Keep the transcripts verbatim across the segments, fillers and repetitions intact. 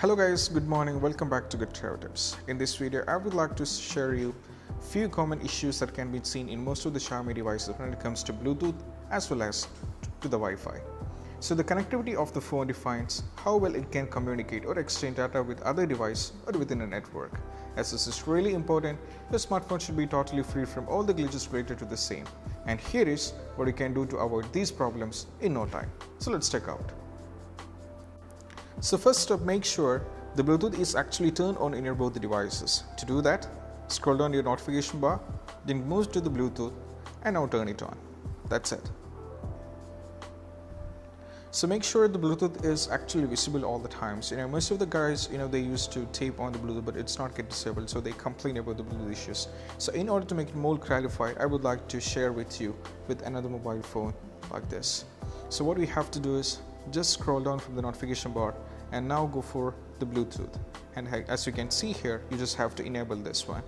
Hello guys, good morning, welcome back to GetDroidTips. In this video, I would like to share you few common issues that can be seen in most of the Xiaomi devices when it comes to Bluetooth as well as to the Wi-Fi. So the connectivity of the phone defines how well it can communicate or exchange data with other devices or within a network. As this is really important, your smartphone should be totally free from all the glitches related to the same. And here is what you can do to avoid these problems in no time. So let's check out. So first up, make sure the Bluetooth is actually turned on in your both devices. To do that, scroll down your notification bar, then move to the Bluetooth and now turn it on. That's it. So make sure the Bluetooth is actually visible all the time. So, you know, most of the guys, you know, they used to tape on the Bluetooth, but it's not get disabled, so they complain about the Bluetooth issues. So in order to make it more clarified, I would like to share with you with another mobile phone like this. So what we have to do is just scroll down from the notification bar and now go for the Bluetooth, and as you can see here, you just have to enable this one,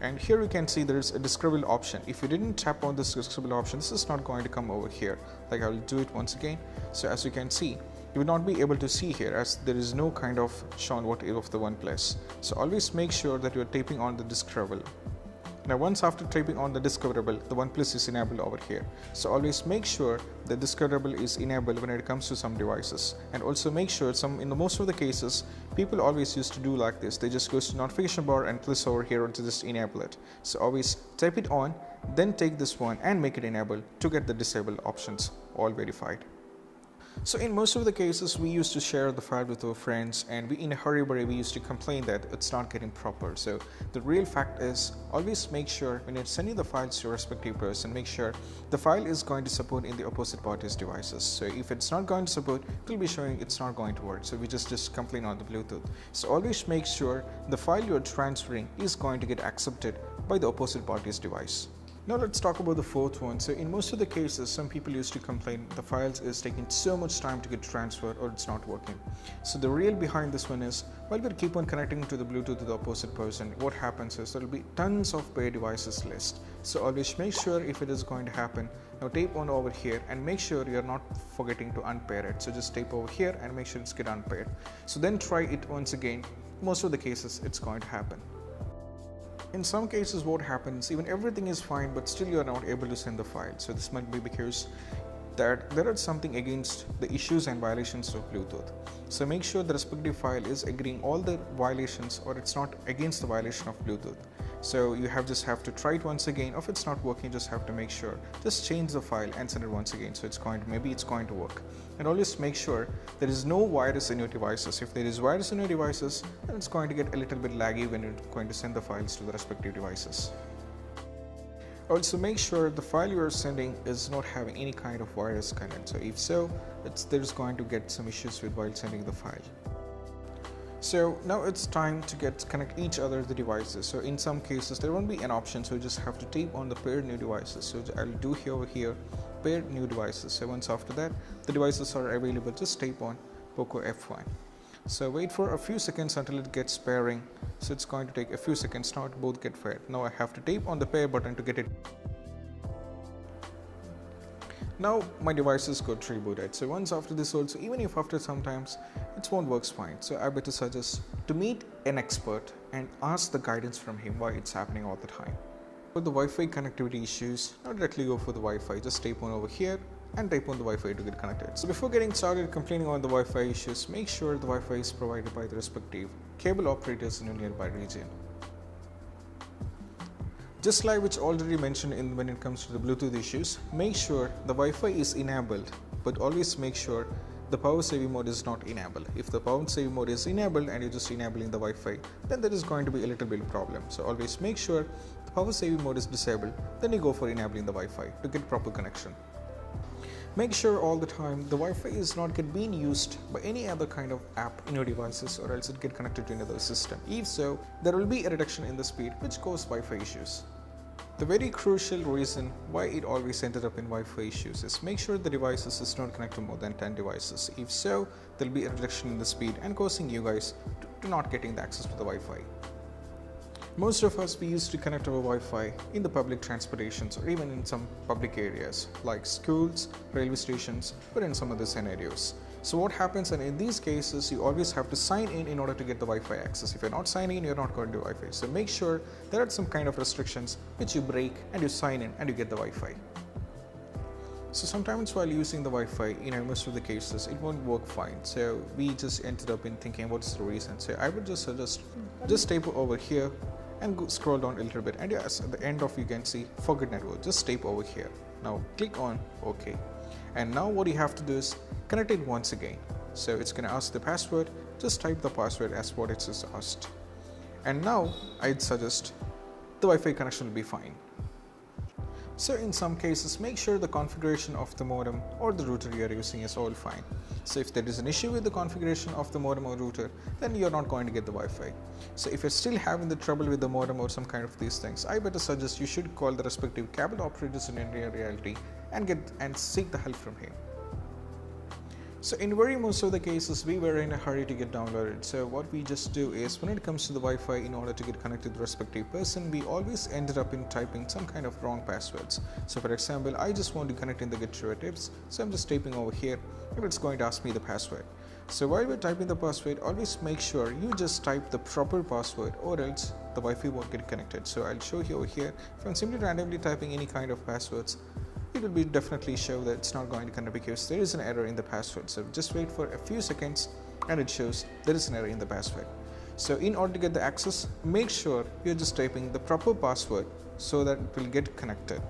and here you can see there is a discoverable option. If you didn't tap on this discoverable option, this is not going to come over here. Like, I will do it once again. So as you can see, you will not be able to see here as there is no kind of shown what of the OnePlus. So always make sure that you are tapping on the discoverable. Now once after tapping on the discoverable, the OnePlus is enabled over here. So always make sure the discoverable is enabled when it comes to some devices. And also make sure some in the most of the cases, people always used to do like this. They just go to notification bar and place over here to just enable it. So always tap it on, then take this one and make it enable to get the disabled options all verified. So in most of the cases, we used to share the file with our friends, and we in a hurry burry we used to complain that it's not getting proper. So the real fact is, always make sure when you're sending the files to your respective person, make sure the file is going to support in the opposite party's devices. So if it's not going to support, it will be showing it's not going to work. So we just just complain on the Bluetooth. So always make sure the file you're transferring is going to get accepted by the opposite party's device. Now let's talk about the fourth one. So in most of the cases, some people used to complain the files is taking so much time to get transferred or it's not working. So the real behind this one is, while we keep on connecting to the Bluetooth to the opposite person, what happens is there will be tons of pair devices list. So always make sure if it is going to happen, now tape on over here and make sure you're not forgetting to unpair it. So just tape over here and make sure it's get unpaired. So then try it once again. Most of the cases it's going to happen. In some cases what happens, even everything is fine, but still you are not able to send the file. So this might be because that there is something against the issues and violations of Bluetooth. So make sure the respective file is agreeing all the violations or it's not against the violation of Bluetooth. So you have just have to try it once again. If it's not working, just have to make sure, just change the file and send it once again. So it's going to, maybe it's going to work. And always make sure there is no virus in your devices. If there is virus in your devices, then it's going to get a little bit laggy when you're going to send the files to the respective devices. Also make sure the file you are sending is not having any kind of virus content. So if so, it's, there's going to get some issues with while sending the file. So now it's time to get connect each other the devices. So in some cases there won't be an option, so you just have to tape on the paired new devices. So I'll do here over here paired new devices. So once after that the devices are available, just tape on POCO F one. So wait for a few seconds until it gets pairing. So it's going to take a few seconds now to both get paired. Now I have to tape on the pair button to get it. Now my devices got rebooted. So once after this also, even if after sometimes it won't works fine. So I better suggest to meet an expert and ask the guidance from him why it's happening all the time. For the Wi-Fi connectivity issues, not directly go for the Wi-Fi, just tape on over here and type on the Wi-Fi to get connected. So before getting started complaining on the Wi-Fi issues, make sure the Wi-Fi is provided by the respective cable operators in your nearby region. Just like which already mentioned in when it comes to the Bluetooth issues, make sure the Wi-Fi is enabled, but always make sure the power saving mode is not enabled. If the power saving mode is enabled and you're just enabling the Wi-Fi, then there is going to be a little bit of problem. So always make sure the power saving mode is disabled, then you go for enabling the Wi-Fi to get proper connection. Make sure all the time the Wi-Fi is not get being used by any other kind of app in your devices or else it get connected to another system. If so, there will be a reduction in the speed which causes Wi-Fi issues. The very crucial reason why it always ended up in Wi-Fi issues is make sure the devices is not connected to more than ten devices. If so, there will be a reduction in the speed and causing you guys to, to not getting the access to the Wi-Fi. Most of us, we used to connect our Wi-Fi in the public transportations or even in some public areas like schools, railway stations, or in some other scenarios. So what happens, and in these cases you always have to sign in in order to get the Wi-Fi access. If you're not signing in, you're not going to Wi-Fi. So make sure there are some kind of restrictions which you break and you sign in and you get the Wi-Fi. So sometimes while using the Wi-Fi, in most of the cases, it won't work fine. So we just ended up in thinking, what is the reason? So I would just suggest, just tape over here and go scroll down a little bit. And yes, at the end of you can see forget network, just tape over here. Now click on OK. And now what you have to do is connect it once again. So it's going to ask the password, just type the password as what it is asked. And now I'd suggest the Wi-Fi connection will be fine. So in some cases, make sure the configuration of the modem or the router you are using is all fine. So if there is an issue with the configuration of the modem or router, then you are not going to get the Wi-Fi. So if you are still having the trouble with the modem or some kind of these things, I better suggest you should call the respective cable operators in India reality and get and seek the help from him. So in very most of the cases, we were in a hurry to get downloaded. So what we just do is, when it comes to the Wi-Fi, in order to get connected to the respective person, we always ended up in typing some kind of wrong passwords. So for example, I just want to connect in the GetDroidTips, so I'm just typing over here, and it's going to ask me the password. So while we're typing the password, always make sure you just type the proper password, or else the Wi-Fi won't get connected. So I'll show you over here, if I'm simply randomly typing any kind of passwords, it will be definitely show that it's not going to connect because there is an error in the password. So just wait for a few seconds and it shows there is an error in the password. So in order to get the access, make sure you're just typing the proper password so that it will get connected.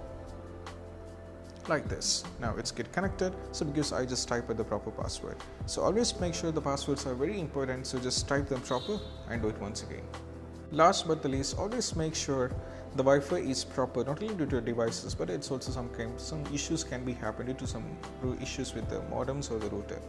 Like this. Now it's get connected, so because I just typed the proper password. So always make sure the passwords are very important, so just type them proper and do it once again. Last but the least, always make sure the Wi-Fi is proper, not only due to your devices, but it's also some kind, some issues can be happened due to some issues with the modems or the router.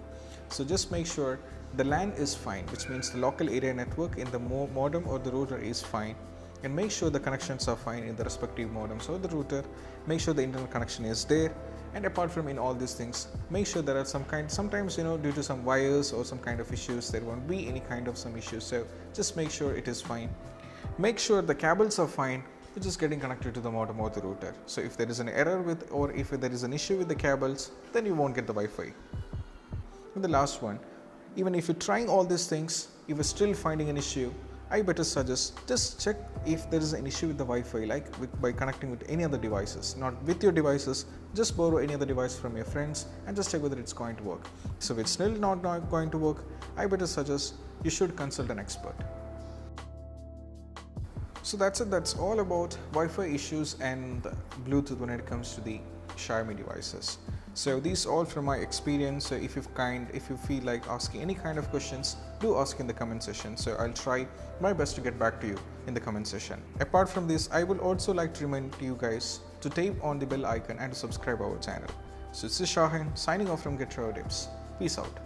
So just make sure the LAN is fine, which means the local area network in the modem or the router is fine, and make sure the connections are fine in the respective modems or the router. Make sure the internet connection is there, and apart from in all these things, make sure there are some kind, sometimes you know due to some wires or some kind of issues, there won't be any kind of some issues. So just make sure it is fine. Make sure the cables are fine, which is getting connected to the modem or the router. So if there is an error with, or if there is an issue with the cables, then you won't get the Wi-Fi. And the last one, even if you're trying all these things, if you're still finding an issue, I better suggest just check if there is an issue with the Wi-Fi, like with, by connecting with any other devices, not with your devices. Just borrow any other device from your friends and just check whether it's going to work. So if it's still not going to work, I better suggest you should consult an expert. So that's it, that's all about Wi-Fi issues and Bluetooth when it comes to the Xiaomi devices. So these all from my experience. So if you've kind, if you feel like asking any kind of questions, do ask in the comment section. So I'll try my best to get back to you in the comment section. Apart from this, I would also like to remind you guys to tap on the bell icon and to subscribe our channel. So this is Shahin signing off from GetDroidTips. Peace out.